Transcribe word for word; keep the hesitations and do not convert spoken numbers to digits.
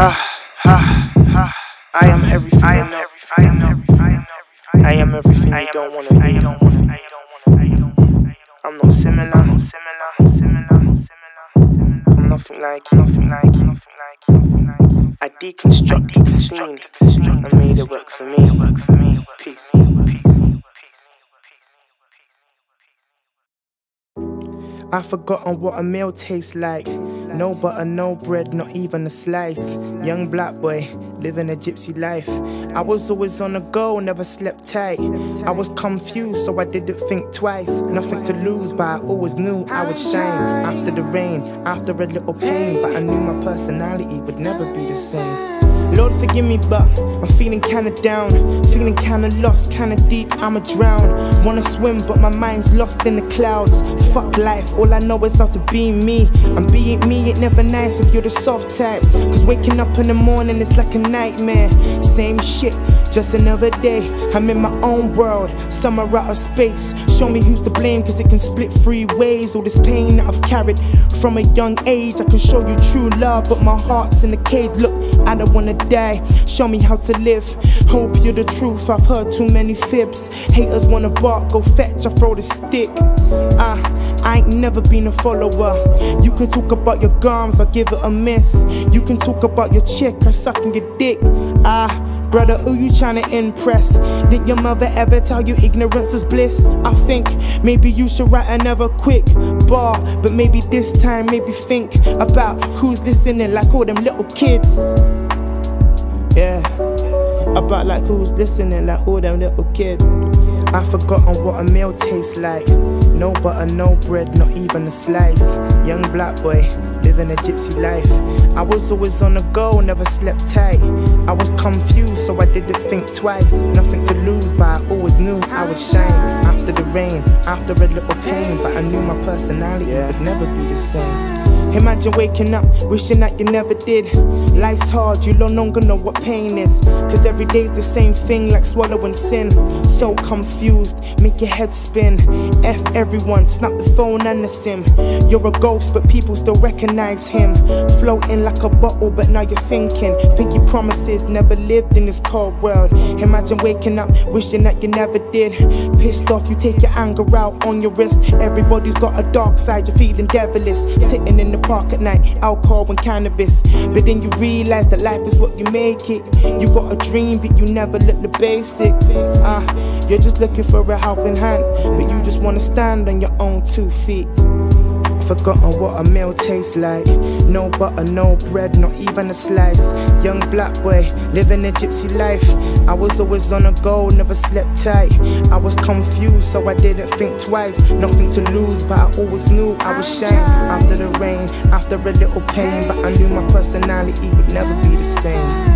Ha, ha, ha. I am everything I know. I am everything. I am everything you don't wanna be. I'm not similar. I'm nothing like you. I deconstructed the scene and made it work for me. Peace. I've forgotten what a meal tastes like. No butter, no bread, not even a slice. Young black boy, living a gypsy life. I was always on the go, never slept tight. I was confused, so I didn't think twice. Nothing to lose, but I always knew I would shine. After the rain, after a little pain, but I knew my personality would never be the same. Lord forgive me, but I'm feeling kinda down. Feeling kinda lost, kinda deep, I'ma drown. Wanna swim, but my mind's lost in the clouds. Fuck life, all I know is how to be me. And being me ain't never nice if you're the soft type. Cause waking up in the morning is like a nightmare. Same shit, just another day. I'm in my own world, some are out of space. Show me who's to blame, cause it can split three ways. All this pain that I've carried from a young age, I can show you true love, but my heart's in a cage. Look, I don't wanna die, show me how to live. Hope you're the truth, I've heard too many fibs. Haters wanna bark, go fetch, I throw the stick. Ah, uh, I ain't never been a follower. You can talk about your gums, I'll give it a miss. You can talk about your chick, I'm sucking your dick. Ah, uh, brother, who you tryna impress? Did your mother ever tell you ignorance is bliss? I think maybe you should write another quick bar, but maybe this time, maybe think about who's listening, like all them little kids. Yeah, about like who's listening, like all them little kids. I've forgotten what a meal tastes like. No butter, no bread, not even a slice. Young black boy, living a gypsy life. I was always on the go, never slept tight. I was confused, so I didn't think twice. Nothing to lose, but I always knew I would shine. After the rain, after a little pain, but I knew my personality would never be the same. Imagine waking up, wishing that you never did. Life's hard, you no longer know what pain is. Cause every day's the same thing, like swallowing sin. So confused, make your head spin. F everyone, snap the phone and the sim. You're a ghost, but people still recognize him. Floating like a bottle, but now you're sinking. Pinky promises, never lived in this cold world. Imagine waking up, wishing that you never did. Pissed off, you take your anger out on your wrist. Everybody's got a dark side, you're feeling devilish. Sitting in the park at night, alcohol and cannabis. But then you realize that life is what you make it. You got a dream, but you never look the basics. Ah, uh, you're just looking for a helping hand, but you just wanna stand on your own two feet. Forgotten what a meal tastes like. No butter, no bread, not even a slice. Young black boy, living a gypsy life. I was always on a go, never slept tight. I was confused, so I didn't think twice. Nothing to lose, but I always knew I was shame. After the rain, after a little pain, but I knew my personality would never be the same.